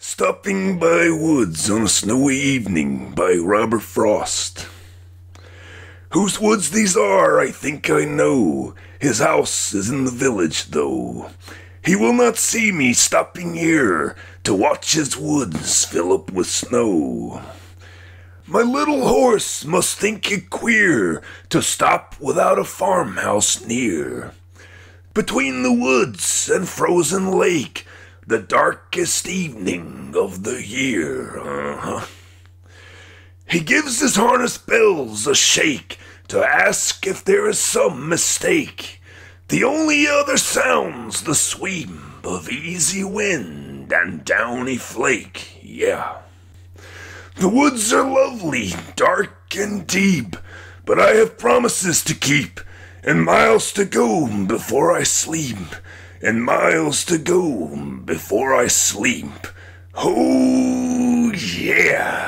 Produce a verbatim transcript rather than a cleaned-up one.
Stopping by Woods on a Snowy Evening by Robert Frost. Whose woods these are, I think I know. His house is in the village, though. He will not see me stopping here to watch his woods fill up with snow. My little horse must think it queer to stop without a farmhouse near. Between the woods and frozen lake, the darkest evening of the year. Uh-huh. He gives his harness bells a shake to ask if there is some mistake. The only other sounds the sweep of easy wind and downy flake. Yeah. The woods are lovely, dark and deep, but I have promises to keep, and miles to go before I sleep, and miles to go before I sleep. Oh, yeah.